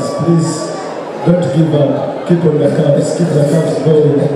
guys, please don't give up. Keep on the cups, keep the cups going.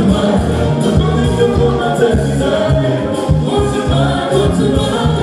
Good to